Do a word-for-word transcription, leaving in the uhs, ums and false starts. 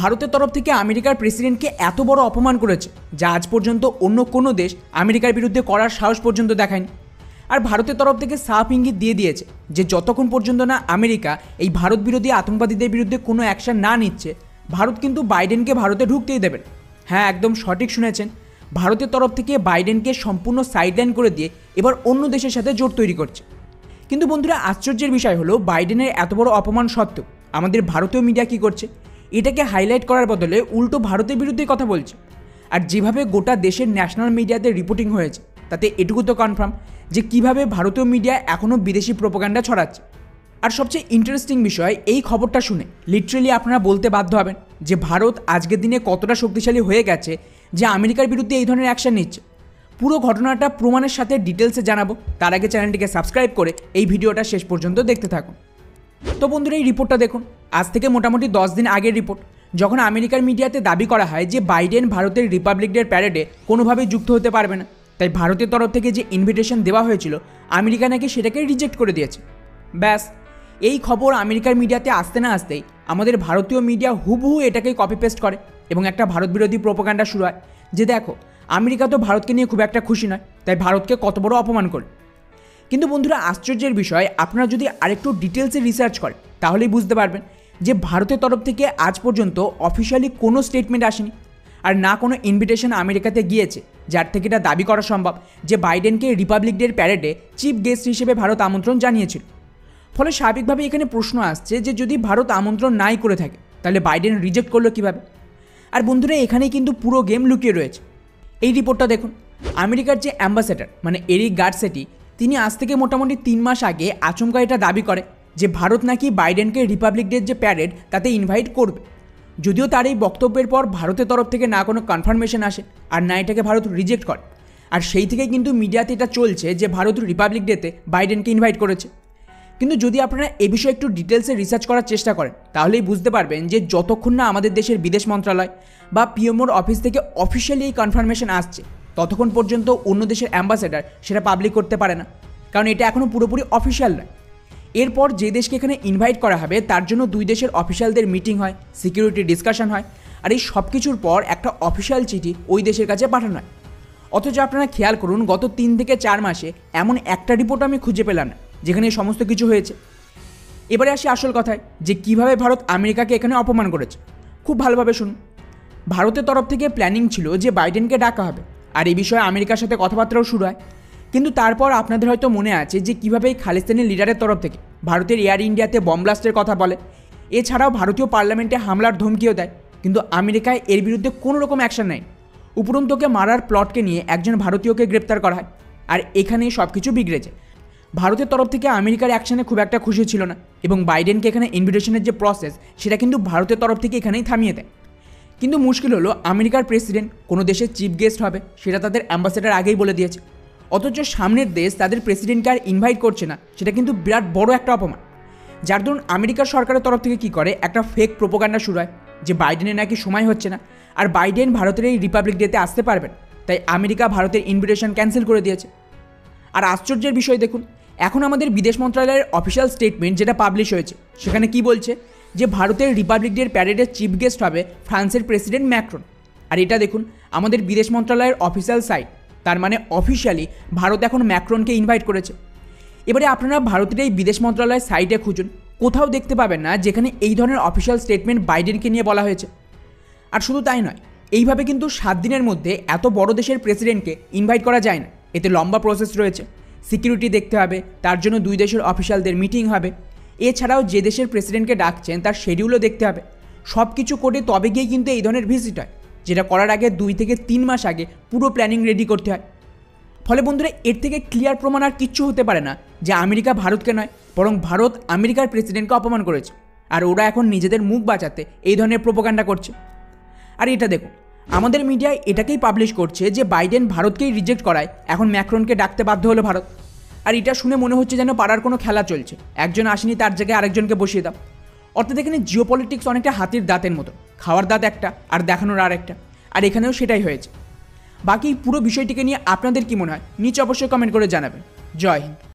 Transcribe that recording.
ভারতের তরফ থেকে আমেরিকার প্রেসিডেন্টকে এত বড় অপমান করেছে যা আজ পর্যন্ত অন্য কোনো দেশ আমেরিকার বিরুদ্ধে করার সাহস পর্যন্ত দেখায়নি। আর ভারতের তরফ থেকে সাফ ইঙ্গিত দিয়ে দিয়েছে যে যতক্ষণ পর্যন্ত না আমেরিকা এই ভারত বিরোধী আতঙ্কবাদীদের বিরুদ্ধে কোনো অ্যাকশন না নিচ্ছে, ভারত কিন্তু বাইডেনকে ভারতে ঢুকতেই দেবেন। হ্যাঁ, একদম সঠিক শুনেছেন। ভারতের তরফ থেকে বাইডেনকে সম্পূর্ণ সাইডলাইন করে দিয়ে এবার অন্য দেশের সাথে জোট তৈরি করছে। কিন্তু বন্ধুরা, আশ্চর্যের বিষয় হলো বাইডেনের এত বড় অপমান সত্ত্বেও আমাদের ভারতীয় মিডিয়া কী করছে? এটাকে হাইলাইট করার বদলে উল্টো ভারতের বিরুদ্ধেই কথা বলছে। আর যেভাবে গোটা দেশের ন্যাশনাল মিডিয়াতে রিপোর্টিং হয়েছে তাতে এটুকু তো কনফার্ম যে কীভাবে ভারতীয় মিডিয়া এখনও বিদেশি প্রোপাগান্ডা ছড়াচ্ছে। আর সবচেয়ে ইন্টারেস্টিং বিষয়, এই খবরটা শুনে লিটারেলি আপনারা বলতে বাধ্য হবেন যে ভারত আজকের দিনে কতটা শক্তিশালী হয়ে গেছে যে আমেরিকার বিরুদ্ধে এই ধরনের অ্যাকশন নিচ্ছে। পুরো ঘটনাটা প্রমাণের সাথে ডিটেলসে জানাবো, তার আগে চ্যানেলটিকে সাবস্ক্রাইব করে এই ভিডিওটা শেষ পর্যন্ত দেখতে থাকুন। তো বন্ধুরা, এই রিপোর্টটা দেখুন। আজ থেকে মোটামুটি দশ দিন আগের রিপোর্ট, যখন আমেরিকার মিডিয়াতে দাবি করা হয় যে বাইডেন ভারতের রিপাবলিক ডে প্যারেডে কোনোভাবেই যুক্ত হতে পারবে না, তাই ভারতের তরফ থেকে যে ইনভিটেশন দেওয়া হয়েছিল আমেরিকা নাকি সেটাকে রিজেক্ট করে দিয়েছে। ব্যাস, এই খবর আমেরিকার মিডিয়াতে আসতে না আসতেই আমাদের ভারতীয় মিডিয়া হুবহু এটাকেই কপি পেস্ট করে এবং একটা ভারত বিরোধী প্রোপাগান্ডা শুরু হয় যে দেখো, আমেরিকা তো ভারতকে নিয়ে খুব একটা খুশি নয়, তাই ভারতকে কত বড় অপমান করে। কিন্তু বন্ধুরা, আশ্চর্যের বিষয়, আপনারা যদি আরেকটু ডিটেলসে রিসার্চ করেন তাহলেই বুঝতে পারবেন যে ভারতের তরফ থেকে আজ পর্যন্ত অফিশিয়ালি কোনো স্টেটমেন্ট আসেনি আর না কোনো ইনভিটেশন আমেরিকাতে গিয়েছে যার থেকে এটা দাবি করা সম্ভব যে বাইডেনকে রিপাবলিক ডের প্যারেডে চিফ গেস্ট হিসেবে ভারত আমন্ত্রণ জানিয়েছিল। ফলে স্বাভাবিকভাবে এখানে প্রশ্ন আসছে যে যদি ভারত আমন্ত্রণ নাই করে থাকে তাহলে বাইডেন রিজেক্ট করলো কীভাবে? আর বন্ধুরা, এখানেই কিন্তু পুরো গেম লুকিয়ে রয়েছে। এই রিপোর্টটা দেখুন। আমেরিকার যে অ্যাম্বাসেডর মানে এরিক গার্সেটি, তিনি আজ থেকে মোটামুটি তিন মাস আগে আচমকা এটা দাবি করে যে ভারত নাকি বাইডেনকে রিপাবলিক ডের যে প্যারেড তাতে ইনভাইট করবে। যদিও তার এই বক্তব্যের পর ভারতের তরফ থেকে না কোনো কনফার্মেশন আসে আর না এটাকে ভারত রিজেক্ট করে। আর সেই থেকে কিন্তু মিডিয়াতে এটা চলছে যে ভারত রিপাবলিক ডেতে বাইডেনকে ইনভাইট করেছে। কিন্তু যদি আপনারা এ বিষয়ে একটু ডিটেলসে রিসার্চ করার চেষ্টা করেন তাহলেই বুঝতে পারবেন যে যতক্ষণ না আমাদের দেশের বিদেশ মন্ত্রণালয় বা পিএমওর অফিস থেকে অফিসিয়ালি এই কনফার্মেশন আসছে ততক্ষণ পর্যন্ত অন্য দেশের অ্যাম্বাসেডর সেটা পাবলিক করতে পারে না, কারণ এটা এখনও পুরোপুরি অফিসিয়াল নয়। এরপর যে দেশকে এখানে ইনভাইট করা হবে তার জন্য দুই দেশের অফিসিয়ালদের মিটিং হয়, সিকিউরিটি ডিসকাশন হয়, আর এই সব কিছুর পর একটা অফিসিয়াল চিঠি ওই দেশের কাছে পাঠানো হয়। অথচ আপনারা খেয়াল করুন, গত তিন থেকে চার মাসে এমন একটা রিপোর্ট আমি খুঁজে পেলাম না যেখানে সমস্ত কিছু হয়েছে। এবারে আসি আসল কথায় যে কিভাবে ভারত আমেরিকাকে এখানে অপমান করেছে। খুব ভালোভাবে শুনুন। ভারতের তরফ থেকে প্ল্যানিং ছিল যে বাইডেনকে ডাকা হবে আর এই বিষয়ে আমেরিকার সাথে কথাবার্তাও শুরু হয়। কিন্তু তারপর আপনাদের হয়তো মনে আছে যে কীভাবে এই খালিস্তানি লিডারের তরফ থেকে ভারতের এয়ার ইন্ডিয়াতে বমব্লাস্টের কথা বলে, এছাড়াও ভারতীয় পার্লামেন্টে হামলার ধমকিও দেয়। কিন্তু আমেরিকায় এর বিরুদ্ধে কোনো রকম অ্যাকশন নেয়। উপরন্তকে মারার প্লটকে নিয়ে একজন ভারতীয়কে গ্রেপ্তার করা হয়। আর এখানেই সব কিছু বিগড়ে যায়। ভারতের তরফ থেকে আমেরিকার অ্যাকশানে খুব একটা খুশি ছিল না এবং বাইডেনকে এখানে ইনভিটেশনের যে প্রসেস সেটা কিন্তু ভারতের তরফ থেকে এখানেই থামিয়ে দেয়। কিন্তু মুশকিল হলো, আমেরিকার প্রেসিডেন্ট কোনো দেশের চিফ গেস্ট হবে সেটা তাদের অ্যাম্বাসেডর আগেই বলে দিয়েছে, অথচ সামনের দেশ তাদের প্রেসিডেন্টকে আর ইনভাইট করছে না, সেটা কিন্তু বিরাট বড় একটা অপমান। যার দরুন আমেরিকার সরকারের তরফ থেকে কী করে, একটা ফেক প্রোপাগান্ডা শুরু হয় যে বাইডেনের নাকি সময় হচ্ছে না আর বাইডেন ভারতের এই রিপাবলিক ডেতে আসতে পারবেন, তাই আমেরিকা ভারতের ইনভিটেশন ক্যান্সেল করে দিয়েছে। আর আশ্চর্যের বিষয় দেখুন, এখন আমাদের বিদেশ মন্ত্রণালয়ের অফিসিয়াল স্টেটমেন্ট যেটা পাবলিশ হয়েছে সেখানে কি বলছে যে ভারতের রিপাবলিক ডের প্যারেডের চিফ গেস্ট হবে ফ্রান্সের প্রেসিডেন্ট ম্যাক্রন। আর এটা দেখুন আমাদের বিদেশ মন্ত্রণালয়ের অফিসিয়াল সাইট। তার মানে অফিসিয়ালি ভারত এখন ম্যাক্রনকে ইনভাইট করেছে। এবারে আপনারা ভারতের এই বিদেশ মন্ত্রণালয়ের সাইটে খুঁজুন, কোথাও দেখতে পাবেন না যেখানে এই ধরনের অফিসিয়াল স্টেটমেন্ট বাইডেনকে নিয়ে বলা হয়েছে। আর শুধু তাই নয়, এইভাবে কিন্তু সাত দিনের মধ্যে এত বড় দেশের প্রেসিডেন্টকে ইনভাইট করা যায় না, এতে লম্বা প্রসেস রয়েছে। সিকিউরিটি দেখতে হবে, তার জন্য দুই দেশের অফিসিয়ালদের মিটিং হবে, এছাড়াও যে দেশের প্রেসিডেন্টকে ডাকছেন তার শেডিউলও দেখতে হবে। সব কিছু করে তবে গিয়ে কিন্তু এই ধরনের ভিজিট হয়, যেটা করার আগে দুই থেকে তিন মাস আগে পুরো প্ল্যানিং রেডি করতে হয়। ফলে বন্ধুরা, এর থেকে ক্লিয়ার প্রমাণ আর কিচ্ছু হতে পারে না যে আমেরিকা ভারতকে নয় বরং ভারত আমেরিকার প্রেসিডেন্টকে অপমান করেছে আর ওরা এখন নিজেদের মুখ বাঁচাতে এই ধরনের প্রোপাগান্ডা করছে। আর এটা দেখুন, আমাদের মিডিয়ায় এটাকেই পাবলিশ করছে যে বাইডেন ভারতকেই রিজেক্ট করায় এখন ম্যাক্রনকে ডাকতে বাধ্য হলো ভারত। আর এটা শুনে মনে হচ্ছে যেন পাড়ার কোনো খেলা চলছে, একজন আসেনি তার জায়গায় আরেকজনকে বসিয়ে দাও। অর্থাৎ এখানে জিও পলিটিক্স অনেকটা হাতির দাঁতের মতো, খাওয়ার দাঁত একটা আর দেখানোর আর একটা, আর এখানেও সেটাই হয়েছে। বাকি পুরো বিষয়টিকে নিয়ে আপনাদের কী মনে হয় নিচে অবশ্যই কমেন্ট করে জানাবেন। জয় হিন্দ।